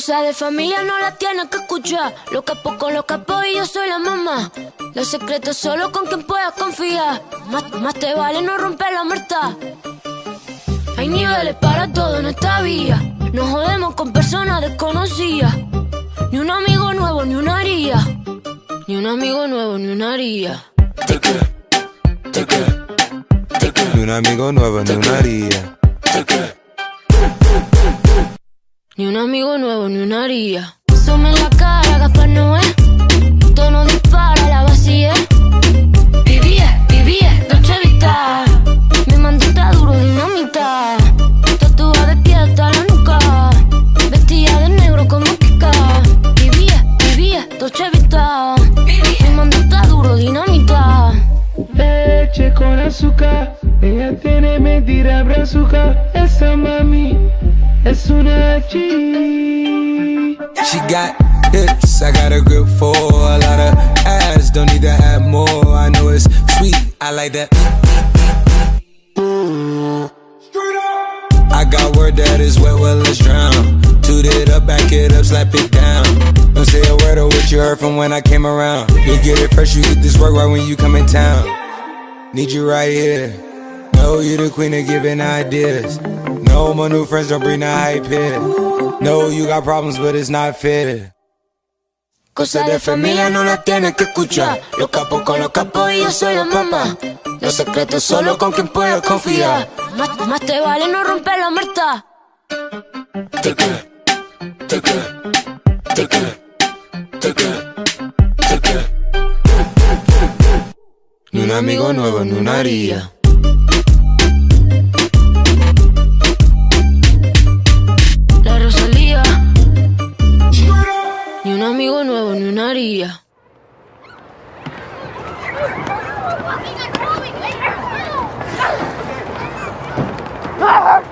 Cosa de familia no la tienes que escuchar. Lo capo y yo soy la mamá. Los secretos solo con quien puedas confiar. Más te vale no romper la muerta. Hay niveles para todo en esta vía. No jodemos con personas desconocidas. Ni un amigo nuevo, ni una haría. Ni un amigo nuevo, ni una haría. Ni un amigo nuevo, ni una haría. Ni un amigo nuevo, ni una haría. Sume en la cara, Gaspar Noé. Tono dispara, la vacía. Vivía, Dolce Vita. Mi mandita duro, dinamita. Tatuada de pie hasta la nuca. Vestida de negro como Kika. Vivía, Dolce Vita. Mi mandita duro, dinamita. Leche con azúcar. Ella tiene mentira brazuca. Esa mami es una G. She got hips, I got a grip for a lot of ass. Don't need to have more, I know it's sweet, I like that. I got word that is wet, well it's drown. Toot it up, back it up, slap it down. Don't say a word of what you heard from when I came around. You get it fresh, you get this work right when you come in town. Need you right here. Know you the queen of giving ideas. No, my new friends don't bring the hype here. No, you got problems, but it's not fair. Cosas de familia no las tienes que escuchar. Los capos con los capos y yo soy la mamá. Los secretos solo con quien puedas confiar. Más te vale no romper la muerta. Ni un amigo nuevo, ni una haría. Ni un amigo nuevo, ni una haría.